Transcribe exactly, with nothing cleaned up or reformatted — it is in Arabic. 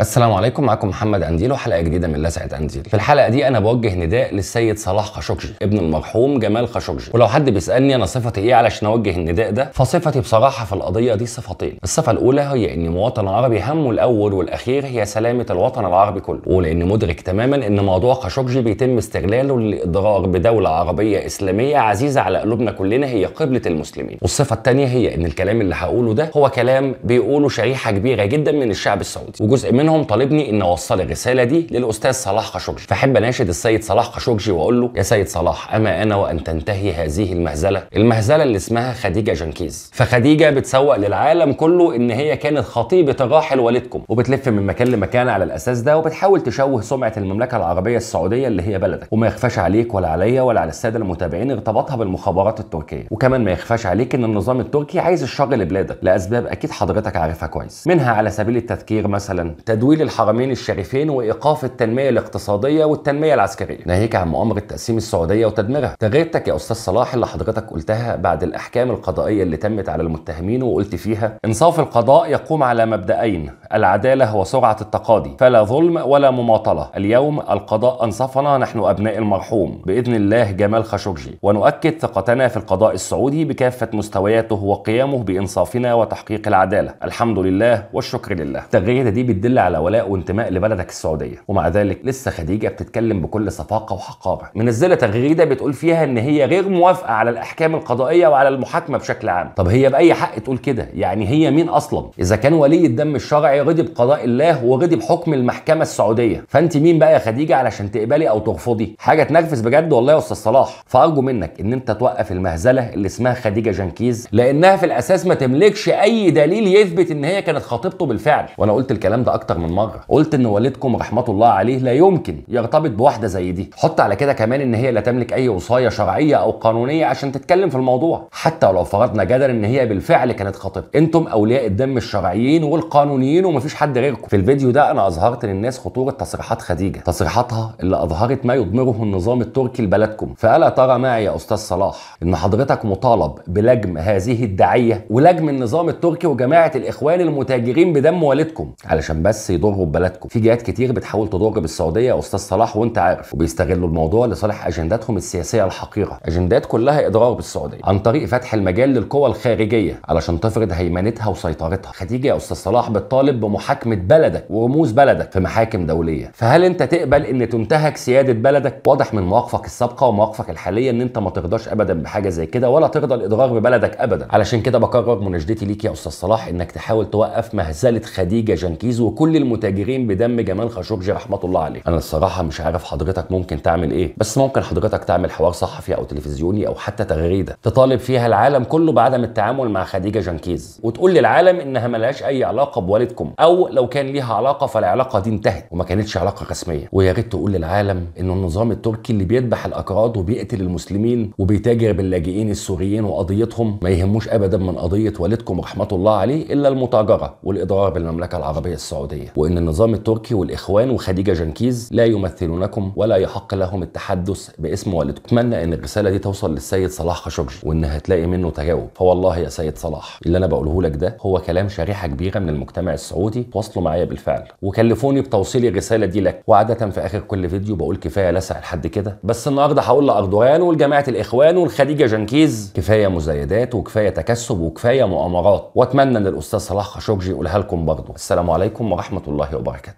السلام عليكم، معكم محمد قنديل وحلقه جديده من لسعه قنديل. في الحلقه دي انا بوجه نداء للسيد صلاح خاشقجي ابن المرحوم جمال خاشقجي، ولو حد بيسالني انا صفتي ايه علشان اوجه النداء ده، فصفتي بصراحه في القضيه دي صفتين. الصفه الاولى هي اني مواطن عربي همه الاول والاخير هي سلامه الوطن العربي كله، ولاني مدرك تماما ان موضوع خاشقجي بيتم استغلاله للاضرار بدوله عربيه اسلاميه عزيزه على قلوبنا كلنا، هي قبله المسلمين. والصفه الثانيه هي ان الكلام اللي هقوله ده هو كلام بيقوله شريحه كبيره جدا من الشعب السعودي، وجزء من منهم طالبني ان اوصل الرساله دي للاستاذ صلاح خاشقجي. فاحب اناشد السيد صلاح خاشقجي واقول له: يا سيد صلاح، اما انا وان تنتهي هذه المهزله، المهزله اللي اسمها خديجه جنكيز. فخديجه بتسوق للعالم كله ان هي كانت خطيبه الراحل والدكم، وبتلف من مكان لمكان على الاساس ده، وبتحاول تشوه سمعه المملكه العربيه السعوديه اللي هي بلدك. وما يخفاش عليك ولا عليا ولا على الساده المتابعين ارتباطها بالمخابرات التركيه، وكمان ما يخفاش عليك ان النظام التركي عايز الشر لبلادك لاسباب اكيد حضرتك عارفها كويس، منها على سبيل التذكير مثلا تدويل الحرمين الشريفين وايقاف التنميه الاقتصاديه والتنميه العسكريه، ناهيك عن مؤامره تقسيم السعوديه وتدميرها. تغريدتك يا استاذ صلاح اللي حضرتك قلتها بعد الاحكام القضائيه اللي تمت على المتهمين، وقلت فيها: انصاف القضاء يقوم على مبدأين، العداله وسرعه التقاضي، فلا ظلم ولا مماطله. اليوم القضاء انصفنا، نحن ابناء المرحوم باذن الله جمال خاشقجي، ونؤكد ثقتنا في القضاء السعودي بكافه مستوياته وقيامه بانصافنا وتحقيق العداله، الحمد لله والشكر لله. التغريده دي بتدل على ولاء وانتماء لبلدك السعوديه، ومع ذلك لسه خديجه بتتكلم بكل صفاقه وحقاره. منزله تغريده بتقول فيها ان هي غير موافقه على الاحكام القضائيه وعلى المحاكمه بشكل عام. طب هي باي حق تقول كده؟ يعني هي مين اصلا؟ اذا كان ولي الدم الشرعي رضي بقضاء الله ورضي بحكم المحكمه السعوديه، فانت مين بقى يا خديجه علشان تقبلي او ترفضي؟ حاجه تنرفز بجد والله يا استاذ صلاح. فارجو منك ان انت توقف المهزله اللي اسمها خديجه جنكيز، لانها في الاساس ما تملكش اي دليل يثبت ان هي كانت خطيبته بالفعل. وانا قلت الكلام ده اكتر من مره، قلت ان والدكم رحمه الله عليه لا يمكن يرتبط بواحده زي دي. حط على كده كمان ان هي لا تملك اي وصايه شرعيه او قانونيه عشان تتكلم في الموضوع. حتى لو فرضنا جدلا ان هي بالفعل كانت خطيبته، انتم اولياء الدم الشرعيين والقانونيين ومفيش حد غيركم. في الفيديو ده انا اظهرت للناس خطوره تصريحات خديجه، تصريحاتها اللي اظهرت ما يضمره النظام التركي لبلدكم. فالا ترى معي يا استاذ صلاح ان حضرتك مطالب بلجم هذه الداعيه ولجم النظام التركي وجماعه الاخوان المتاجرين بدم والدكم علشان بس يضروا ببلدكم؟ في جهات كتير بتحاول تضر بالسعوديه يا استاذ صلاح وانت عارف، وبيستغلوا الموضوع لصالح اجنداتهم السياسيه الحقيره، اجندات كلها اضرار بالسعوديه عن طريق فتح المجال للقوى الخارجيه علشان تفرض هيمنتها وسيطرتها. خديجه يا استاذ صلاح بتطالب بمحاكمه بلدك ورموز بلدك في محاكم دوليه، فهل انت تقبل ان تنتهك سياده بلدك؟ واضح من مواقفك السابقه ومواقفك الحاليه ان انت ما ترضاش ابدا بحاجه زي كده، ولا ترضى الاضرار ببلدك ابدا. علشان كده بكرر مناشدتي ليك يا استاذ صلاح انك تحاول توقف مهزله خديجه جنكيز وكل المتاجرين بدم جمال خاشقجي رحمه الله عليه. انا الصراحه مش عارف حضرتك ممكن تعمل ايه، بس ممكن حضرتك تعمل حوار صحفي او تلفزيوني او حتى تغريده تطالب فيها العالم كله بعدم التعامل مع خديجه جنكيز، وتقول للعالم انها ملهاش اي علاقه بوالدكم، او لو كان ليها علاقه فالعلاقه دي انتهت وما كانتش علاقه رسميه. ويا ريت تقول للعالم ان النظام التركي اللي بيذبح الاكراد وبيقتل المسلمين وبيتاجر باللاجئين السوريين وقضيتهم ما يهموش ابدا من قضيه والدكم رحمه الله عليه الا المتاجره والاضرار بالمملكه العربيه السعوديه، وان النظام التركي والاخوان وخديجه جنكيز لا يمثلونكم ولا يحق لهم التحدث باسم والدكم. اتمنى ان الرساله دي توصل للسيد صلاح خاشقجي وانها هتلاقي منه تجاوب. فوالله يا سيد صلاح اللي انا بقوله لك ده هو كلام شريحه كبيره من المجتمع السعودي، واصلوا معايا بالفعل وكلفوني بتوصيل الرساله دي لك. وعاده في اخر كل فيديو بقول كفايه لسع لحد كده، بس النهارده هقول لاردوغان والجماعه الاخوان والخديجه جنكيز كفايه مزايدات وكفايه تكسب وكفايه مؤامرات. واتمنى ان الاستاذ صلاح خاشقجي يقولها لكم برضه. السلام عليكم ورحمة الله وبركاته.